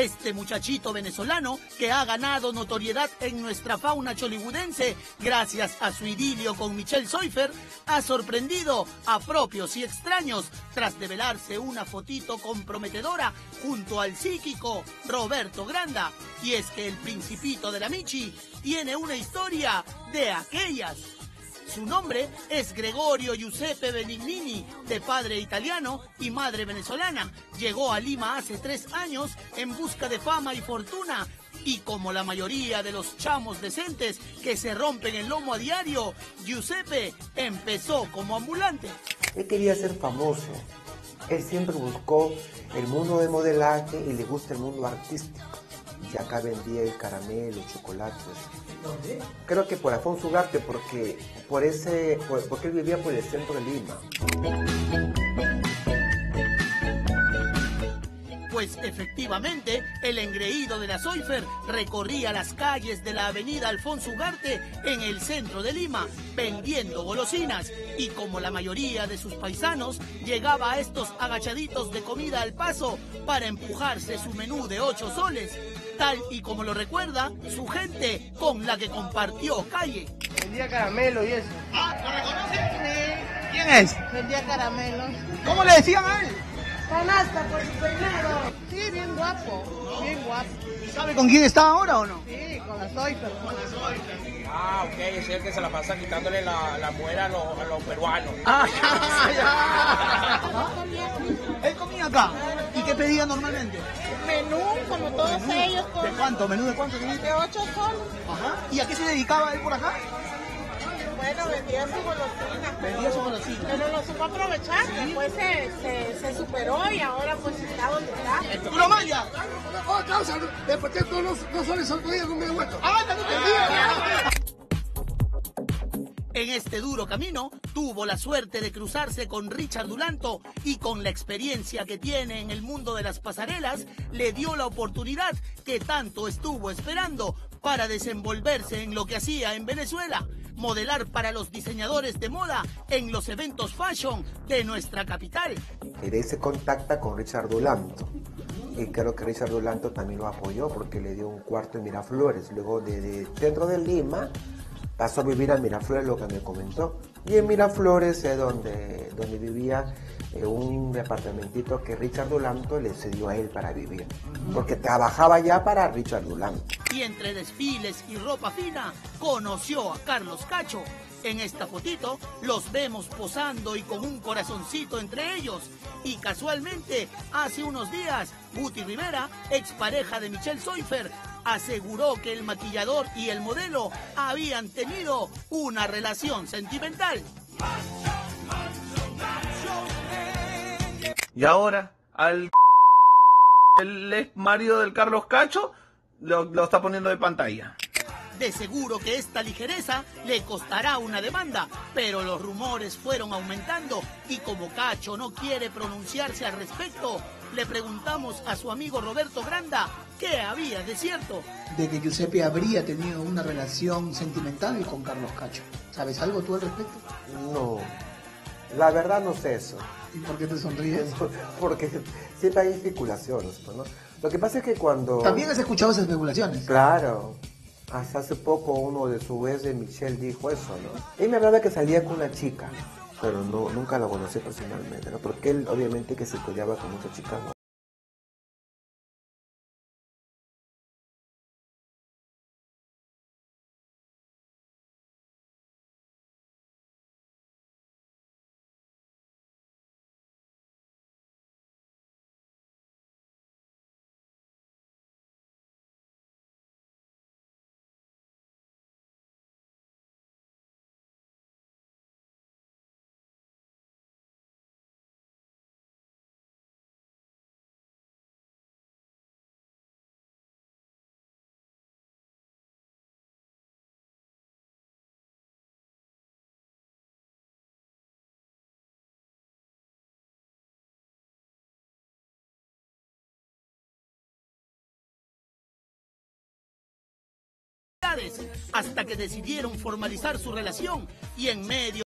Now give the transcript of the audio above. Este muchachito venezolano que ha ganado notoriedad en nuestra fauna chollywoodeense gracias a su idilio con Michelle Soifer ha sorprendido a propios y extraños tras develarse una fotito comprometedora junto al psíquico Roberto Granda. Y es que el principito de la Michi tiene una historia de aquellas. Su nombre es Gregorio Giuseppe Begnini, de padre italiano y madre venezolana. Llegó a Lima hace 3 años en busca de fama y fortuna. Y como la mayoría de los chamos decentes que se rompen el lomo a diario, Giuseppe empezó como ambulante. Él quería ser famoso. Él siempre buscó el mundo de modelaje y le gusta el mundo artístico. Y acá vendía el caramelo, chocolates. ¿Dónde? Creo que por Afonso Ugarte, porque él vivía por el centro de Lima. Pues efectivamente, el engreído de la Soifer recorría las calles de la avenida Alfonso Ugarte en el centro de Lima, vendiendo golosinas. Y como la mayoría de sus paisanos, llegaba a estos agachaditos de comida al paso para empujarse su menú de 8 soles. Tal y como lo recuerda su gente con la que compartió calle. Vendía caramelo y eso. Ah, ¿lo reconoces? Sí. ¿Quién es? Vendía caramelo. ¿Cómo le decían a él? Canasta por su peinado. Sí, bien guapo, ¿no? Bien guapo. ¿Y sabe con quién está ahora o no? Sí, con la Soifer. Con la Soifer. Ah, ok, es el que se la pasa quitándole la muera a los peruanos. Ah, ya. Él comía acá. ¿Y qué pedía normalmente? Menú, como todos ellos. Con... ¿De cuánto? ¿Menú de cuánto tenía? De 8 soles. Ajá. ¿Y a qué se dedicaba él por acá? Bueno, vendía sus golosinas. Vendía sus golosinas. Pero lo supo aprovechar, ¿sí? Después se superó y ahora pues está donde está. ¡Puro malla! ¡Oh, causa! Después de todos los soles son todavía con mi hueco. ¡Ah, no te digo! En este duro camino tuvo la suerte de cruzarse con Richard Dulanto y con la experiencia que tiene en el mundo de las pasarelas le dio la oportunidad que tanto estuvo esperando para desenvolverse en lo que hacía en Venezuela, modelar para los diseñadores de moda en los eventos fashion de nuestra capital. Él se contacta con Richard Dulanto. Y creo que Richard Dulanto también lo apoyó porque le dio un cuarto en Miraflores. Luego desde el centro de Lima pasó a vivir a Miraflores, lo que me comentó. Y en Miraflores es donde vivía un departamentito que Richard Dulanto le cedió a él para vivir. Porque trabajaba ya para Richard Dulanto. Y entre desfiles y ropa fina, conoció a Carlos Cacho. En esta fotito los vemos posando y con un corazoncito entre ellos. Y casualmente, hace unos días, Guti Rivera, expareja de Michelle Soifer, aseguró que el maquillador y el modelo habían tenido una relación sentimental. Y ahora, al el ex marido del Carlos Cacho lo está poniendo de pantalla. De seguro que esta ligereza le costará una demanda, pero los rumores fueron aumentando y como Cacho no quiere pronunciarse al respecto, le preguntamos a su amigo Roberto Granda qué había de cierto. De que Giuseppe habría tenido una relación sentimental con Carlos Cacho. ¿Sabes algo tú al respecto? No, la verdad no sé eso. ¿Y por qué te sonríes? Porque siempre hay especulaciones, ¿no? Lo que pasa es que cuando... También has escuchado esas especulaciones. Claro. Hasta hace poco uno de su vez de Michelle dijo eso, ¿no? Él me hablaba que salía con una chica, pero no, nunca la conocí personalmente, ¿no? Porque él obviamente que se codeaba con muchas chicas, ¿no? Hasta que decidieron formalizar su relación y en medio